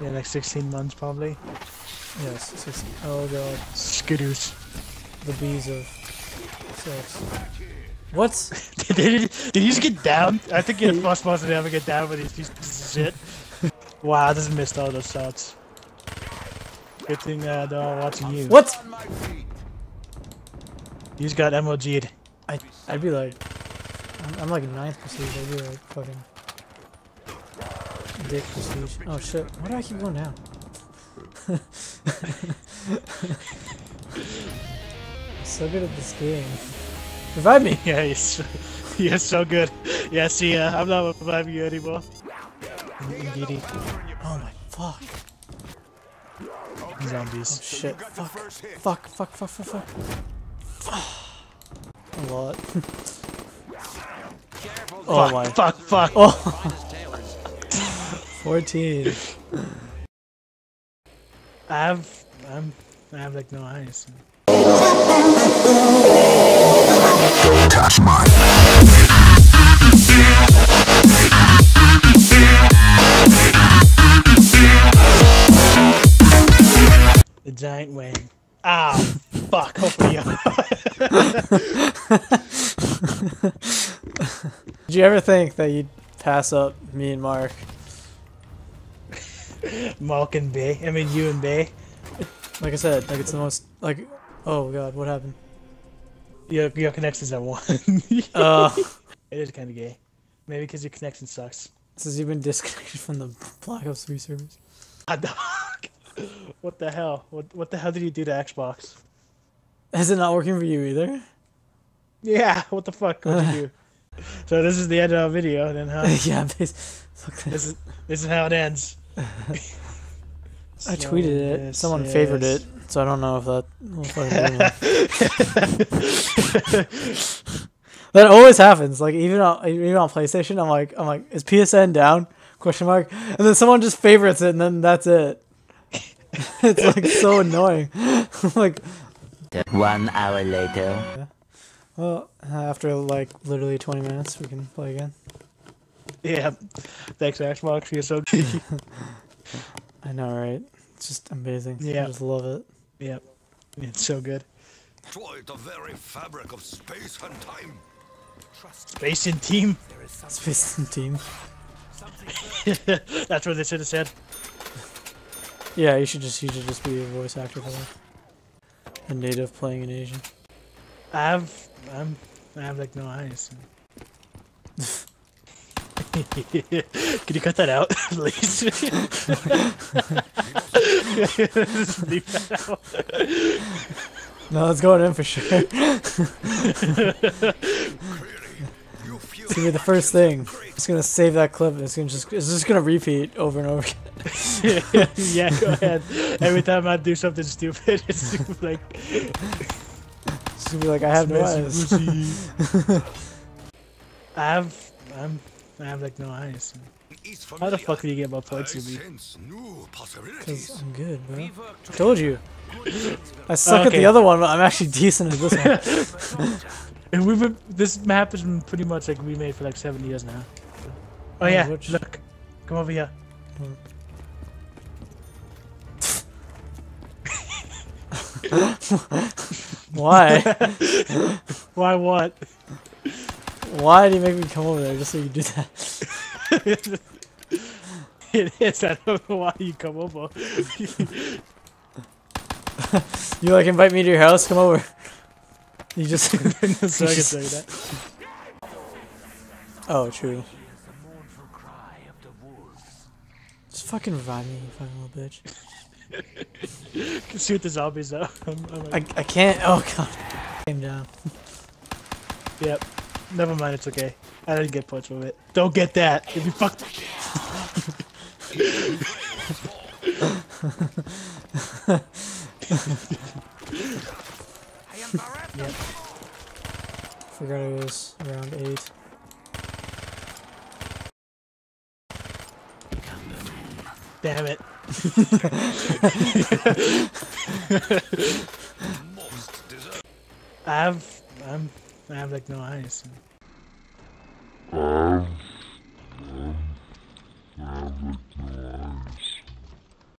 Yeah, like 16 months probably. Yes, 16. Oh god. Skidoos. The bees of sex. What? Did you just get down? I think you're supposed to never get down with these pieces of shit. Wow, I just missed all those shots. Good thing they're all watching you. What? You just got MLG'd. I'd be like... I'm like 9th prestige, I'd be like fucking... dick prestige. Oh shit, why do I keep going down? I'm so good at this game. Revive me! Yeah, you're so good. Yeah, see, I'm not reviving you anymore. Oh my fuck. Zombies. Oh shit, fuck. A lot. Oh my. Fuck, fuck. Oh. 14. I have like no eyes. Don't touch mine. The giant wing. Ow. Fuck. Hopefully you. Did you ever think that you'd pass up me and Mark? Mark and Bay? I mean, you and Bay? Like I said, like it's the most, like, oh god, what happened? Your connection's at 1. It is kind of gay. Maybe because your connection sucks. Since you've been disconnected from the Black Ops 3 servers. What the hell? What the hell did you do to Xbox? Is it not working for you either? Yeah, what the fuck? What did you do? So this is the end of our video, then, huh? Yeah, this is how it ends. So I tweeted it. Someone favored it, so I don't know if that. That always happens. Like even on PlayStation, I'm like, is PSN down? Question mark. And then someone just favorites it, and then that's it. It's like so annoying. Like 1 hour later. Yeah. Well, after like literally 20 minutes, we can play again. Yeah, thanks Xbox, you're so geeky. I know, right? It's just amazing. Yeah, I just love it. Yep, it's so good. Destroy the very fabric of space and time. Space and team. Space and team. That's what they should have said. Yeah, you should just be a voice actor for that. A native playing an Asian. I have like no eyes. Can you cut that out, please? Just leave that out. No, it's going in for sure. It's gonna be the first thing. It's gonna save that clip. It's just gonna repeat over and over again. Yeah, go ahead. Every time I do something stupid, it's like. It's gonna be like, I have no eyes. I have like no eyes. How the fuck did you get my points, you be? Because I'm good, bro. I told you. I suck at the other one, but I'm actually decent at this one. And we've been, this map has been pretty much like remade for like 7 years now. Oh yeah, which... look. Come over here. Why? Why what? Why do you make me come over there just so you do that? It is. I don't know why you come over. You like invite me to your house? Come over. You just. So I can say that. Oh, true. Just fucking revive me, you fucking little bitch. Shoot the zombies though. I can't. Oh god. Came down. Yep. Never mind. It's okay. I didn't get punched with it. Don't get that. If you fucked. Yep. Forgot it was round 8. Damn it. I have like no eyes.